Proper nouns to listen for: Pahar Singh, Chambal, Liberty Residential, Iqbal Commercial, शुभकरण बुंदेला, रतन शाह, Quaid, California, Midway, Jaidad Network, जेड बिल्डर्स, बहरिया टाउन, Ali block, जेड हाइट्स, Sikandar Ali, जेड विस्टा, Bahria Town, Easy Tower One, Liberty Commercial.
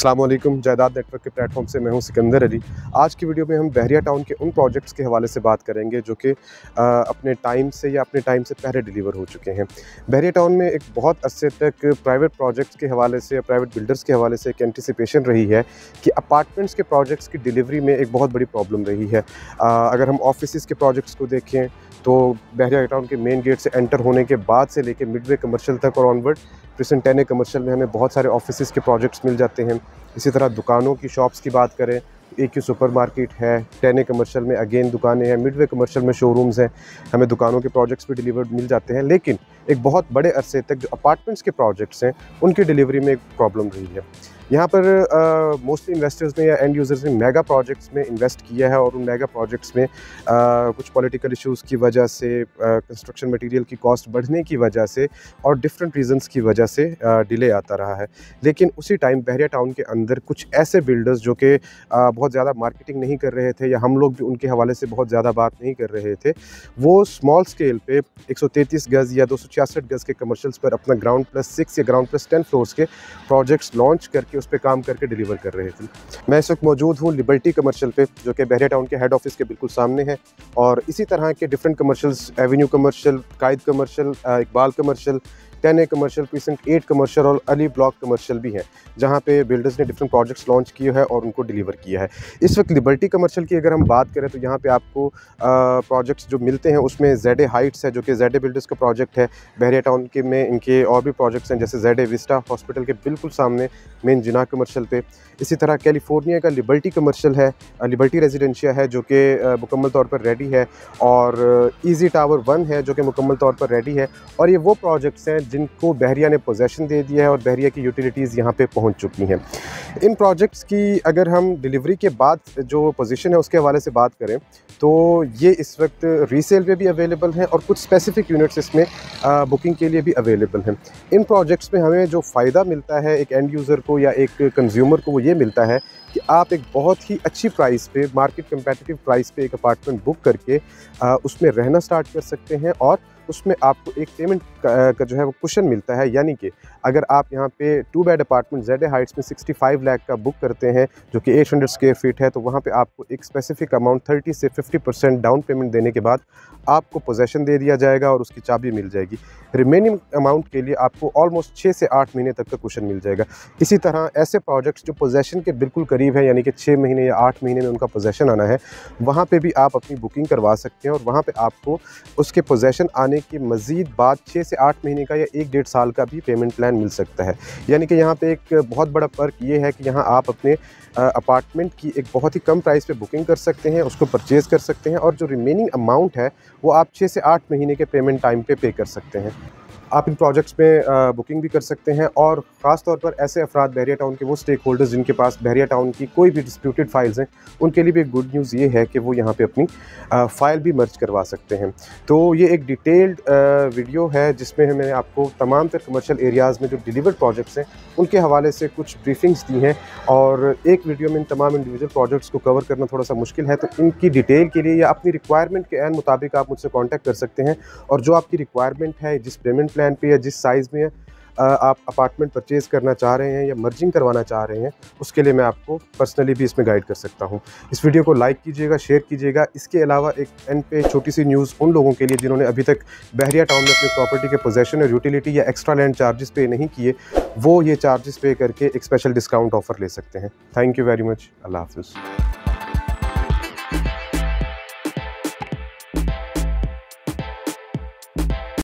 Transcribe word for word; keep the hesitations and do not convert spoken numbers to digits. अस्सलाम वालेकुम। जायदाद नेटवर्क के प्लेटफॉर्म से मैं हूं सिकंदर अली। आज की वीडियो में हम बहरिया टाउन के उन प्रोजेक्ट्स के हवाले से बात करेंगे जो कि अपने टाइम से या अपने टाइम से पहले डिलीवर हो चुके हैं। बहरिया टाउन में एक बहुत अरसे तक प्राइवेट प्रोजेक्ट्स के हवाले से, प्राइवेट बिल्डर्स के हवाले से एक एंटिसिपेशन रही है कि अपार्टमेंट्स के प्रोजेक्ट्स की डिलीवरी में एक बहुत बड़ी प्रॉब्लम रही है। अगर हम ऑफिस के प्रोजेक्ट्स को देखें तो बहरिया टाउन के मेन गेट से एंटर होने के बाद से लेकर मिडवे कमर्शियल तक और onward present ten A commercial में हमें बहुत सारे ऑफिसेज़ के प्रोजेक्ट्स मिल जाते हैं। इसी तरह दुकानों की, शॉप्स की बात करें, एक ही सुपरमार्केट है, टेन ए कमर्शियल में अगेन दुकानें हैं, मिडवे कमर्शियल में शोरूम्स हैं, हमें दुकानों के प्रोजेक्ट्स भी डिलीवर्ड मिल जाते हैं। लेकिन एक बहुत बड़े अरसे तक जो अपार्टमेंट्स के प्रोजेक्ट्स हैं उनकी डिलीवरी में एक प्रॉब्लम रही है। यहाँ पर मोस्टली uh, इन्वेस्टर्स ने या एंड यूज़र्स ने मेगा प्रोजेक्ट्स में इन्वेस्ट किया है और उन मेगा प्रोजेक्ट्स में uh, कुछ पॉलिटिकल इश्यूज़ की वजह से, कंस्ट्रक्शन uh, मटेरियल की कॉस्ट बढ़ने की वजह से और डिफरेंट रीजंस की वजह से डिले uh, आता रहा है। लेकिन उसी टाइम बहरिया टाउन के अंदर कुछ ऐसे बिल्डर्स जो कि uh, बहुत ज़्यादा मार्केटिंग नहीं कर रहे थे या हम लोग भी उनके हवाले से बहुत ज़्यादा बात नहीं कर रहे थे, वो स्मॉल स्केल पे एक सौ तैंतीस गज़ या दो सौ छियासठ गज़ के कमर्शल्स पर अपना ग्राउंड प्लस सिक्स या ग्राउंड प्लस टेन फ्लोर्स के प्रोजेक्ट्स लॉन्च करके उस पे काम करके डिलीवर कर रहे थे। मैं इस वक्त मौजूद हूँ लिबर्टी कमर्शियल पे जो कि बहरिया टाउन के हेड ऑफिस के बिल्कुल सामने है और इसी तरह के different commercials, avenue commercial, Quaid commercial, Iqbal commercial, ten A commercial, precinct eight commercial और अली ब्लॉक कमर्शियल भी हैं जहाँ पे बिल्डर्स ने डिफरेंट प्रोजेक्ट्स लॉन्च किए हैं और उनको डिलीवर किया है। इस वक्त लिबर्टी कमर्शियल की अगर हम बात करें तो यहाँ पे आपको प्रोजेक्ट्स जो मिलते हैं उसमें जेड हाइट्स है जो कि जेड बिल्डर्स का प्रोजेक्ट है। बहरिया टाउन के में इनके और भी प्रोजेक्ट्स हैं जैसे जेड विस्टा हॉस्पिटल के बिल्कुल सामने मेन जिना कमर्शियल पे। इसी तरह कैलिफोर्निया का लिबर्टी कमर्शियल है, लिबर्टी रेजिडेंशियल है जो कि मुकम्मल तौर पर रेडी है और ईजी टावर वन है जो कि मुकम्मल तौर पर रेडी है। और ये वो प्रोजेक्ट्स हैं जिनको बहरिया ने पोजेसन दे दिया है और बहरिया की यूटिलिटीज़ यहाँ पे पहुँच चुकी हैं। इन प्रोजेक्ट्स की अगर हम डिलीवरी के बाद जो पोजीशन है उसके हवाले से बात करें तो ये इस वक्त रीसेल पे भी अवेलेबल हैं और कुछ स्पेसिफिक यूनिट्स इसमें आ, बुकिंग के लिए भी अवेलेबल हैं। इन प्रोजेक्ट्स में हमें जो फ़ायदा मिलता है एक एंड यूज़र को या एक कंज्यूमर को वो ये मिलता है कि आप एक बहुत ही अच्छी प्राइस पे, मार्केट कंपेटिटिव प्राइस पे एक अपार्टमेंट बुक करके आ, उसमें रहना स्टार्ट कर सकते हैं और उसमें आपको एक पेमेंट का जो है वो कुशन मिलता है। यानी कि अगर आप यहाँ पे two bed apartment जेड हाइट्स में पैंसठ लाख का बुक करते हैं जो कि आठ सौ स्क्वायर फीट है तो वहाँ पे आपको एक स्पेसिफिक अमाउंट तीस से पचास परसेंट डाउन पेमेंट देने के बाद आपको पोजेसन दे दिया जाएगा और उसकी चाबी मिल जाएगी। रिमेनिंग अमाउंट के लिए आपको ऑलमोस्ट छः से आठ महीने तक का कुशन मिल जाएगा। इसी तरह ऐसे प्रोजेक्ट्स जो पोजेसन के बिल्कुल करीब है यानी कि छः महीने या आठ महीने में उनका पोजेसन आना है वहाँ पर भी आप अपनी बुकिंग करवा सकते हैं और वहाँ पर आपको उसके पोजेसन आने कि मज़ीद बाद छः से आठ महीने का या एक डेढ़ साल का भी पेमेंट प्लान मिल सकता है। यानी कि यहाँ पे एक बहुत बड़ा फ़र्क ये है कि यहाँ आप अपने अपार्टमेंट की एक बहुत ही कम प्राइस पे बुकिंग कर सकते हैं, उसको परचेज़ कर सकते हैं और जो रिमेनिंग अमाउंट है वो आप छः से आठ महीने के पेमेंट टाइम पे पे कर सकते हैं। आप इन प्रोजेक्ट्स में बुकिंग भी कर सकते हैं और ख़ास तौर पर ऐसे अफराद बहरिया टाउन के वो स्टेक होल्डर्स जिनके पास बहरिया टाउन की कोई भी डिस्प्यूटेड फाइल्स हैं उनके लिए भी एक गुड न्यूज़ ये है कि वो यहाँ पे अपनी फ़ाइल भी मर्ज करवा सकते हैं। तो ये एक डिटेल्ड वीडियो है जिसमें मैंने आपको तमाम तर कमर्शियल एरियाज़ में जो डिलीवर्ड प्रोजेक्ट्स हैं उनके हवाले से कुछ ब्रीफिंग्स दी हैं और एक वीडियो में इन तमाम इंडिविजुअल प्रोजेक्ट्स को कवर करना थोड़ा सा मुश्किल है। तो इनकी डिटेल के लिए या अपनी रिक्वायरमेंट के एन मुताबिक आप मुझसे कॉन्टैक्ट कर सकते हैं और जो आपकी रिक्वायरमेंट है, जिस पेमेंट प्लान पे या जिस साइज़ में आप अपार्टमेंट परचेज़ करना चाह रहे हैं या मर्जिंग करवाना चाह रहे हैं उसके लिए मैं आपको पर्सनली भी इसमें गाइड कर सकता हूं। इस वीडियो को लाइक कीजिएगा, शेयर कीजिएगा। इसके अलावा एक एंड पे छोटी सी न्यूज़ उन लोगों के लिए जिन्होंने अभी तक बहरिया टाउन में अपनी प्रॉपर्टी के पोजेसन और यूटिलिटी या एक्स्ट्रा लैंड चार्जेस पे नहीं किए वो ये चार्जेस पे करके एक स्पेशल डिस्काउंट ऑफर ले सकते हैं। Thank you very much. अल्लाह हाफिज़।